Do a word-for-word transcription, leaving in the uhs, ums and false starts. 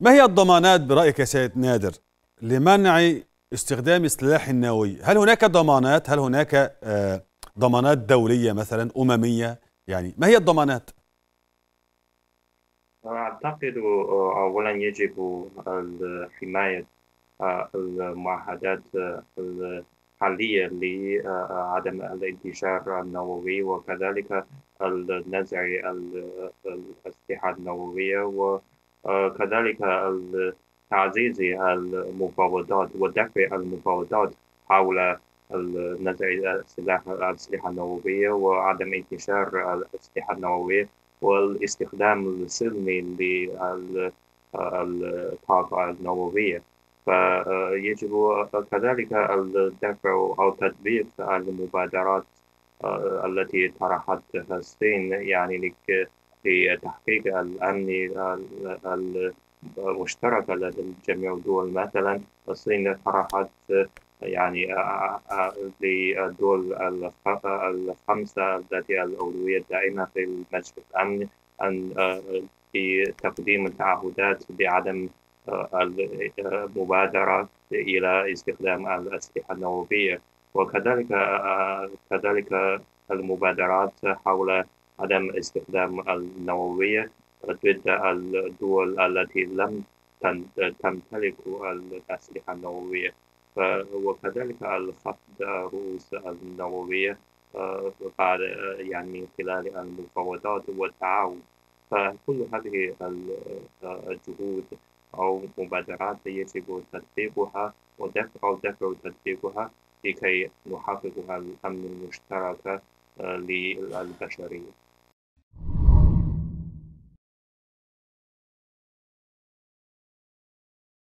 ما هي الضمانات برأيك يا سيد نادر لمنع استخدام السلاح النووي؟ هل هناك ضمانات؟ هل هناك ضمانات دولية مثلا أممية؟ يعني ما هي الضمانات؟ أعتقد أولا يجب حماية المعاهدات الحالية لعدم الانتشار النووي وكذلك النزع الأسلحة النووية وكذلك تعزيز المفاوضات ودفع المفاوضات حول نزع الأسلحة النووية وعدم انتشار الأسلحة النووية والاستخدام السلمي للطاقة النووية. فيجب كذلك الدفع أو تطبيق المبادرات التي طرحتها الصين يعني لتحقيق الأمن المشترك لدى جميع الدول. مثلا الصين طرحت يعني للدول الخمسة التي الأولوية الدائمة في المجلس الأمن أن بتقديم التعهدات بعدم المبادرة إلى استخدام الأسلحة النووية وكذلك كذلك المبادرات حول عدم استخدام النووية ضد الدول التي لم تمتلك الأسلحة النووية وكذلك الخفض رؤوس النووية بعد يعني من خلال المفاوضات والتعاون. فكل هذه الجهود أو مبادرات يجب تطبيقها ودفع ودفع تطبيقها لكي نحقق الأمن المشترك للبشرية.